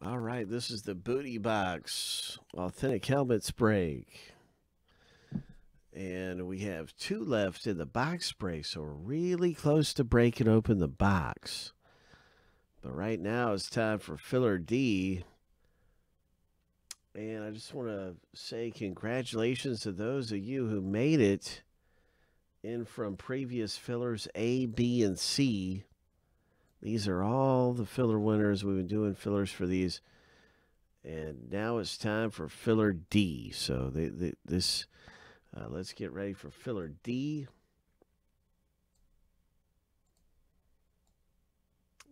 All right, this is the Booty Box Authentic Helmets break. And we have two left in the box break, so we're really close to breaking open the box. But right now it's time for filler D. And I just want to say congratulations to those of you who made it in from previous fillers A, B, and C. These are all the filler winners. We've been doing fillers for these. And now it's time for filler D. So let's get ready for filler D.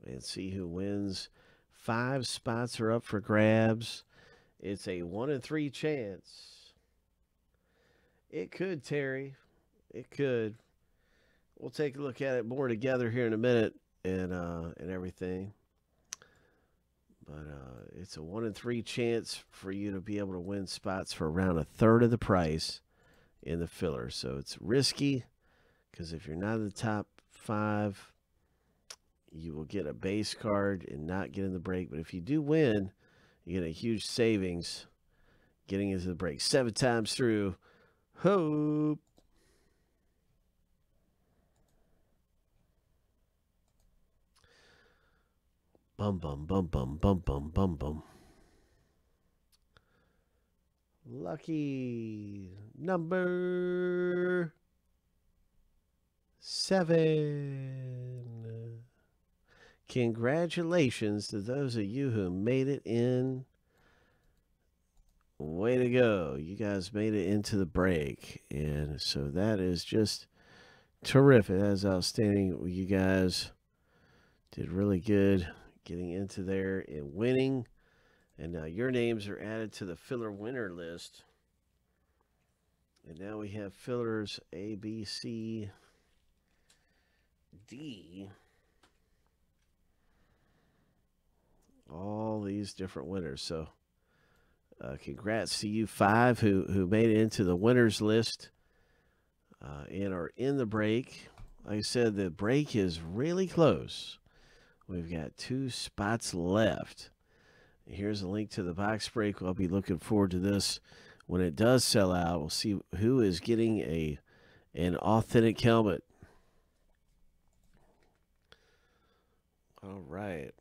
And see who wins. 5 spots are up for grabs. It's a 1 in 3 chance. It could, Terry. It could. We'll take a look at it more together here in a minute. And everything, but it's a 1 in 3 chance for you to be able to win spots for around 1/3 of the price in the filler. So it's risky, because if you're not in the top 5, you will get a base card and not get in the break. But if you do win, you get a huge savings getting into the break 7 times through. Hope. Bum, bum, bum, bum, bum, bum, bum, bum. Lucky number 7. Congratulations to those of you who made it in. Way to go. You guys made it into the break. And so that is just terrific. That is outstanding. You guys did really good getting into there and winning. And now your names are added to the filler winner list. And now we have fillers A, B, C, D. All these different winners. So congrats to you 5 who made it into the winners list and are in the break. Like I said, the break is really close. We've got 2 spots left. Here's a link to the box break. I'll be looking forward to this. When it does sell out, we'll see who is getting an authentic helmet. All right.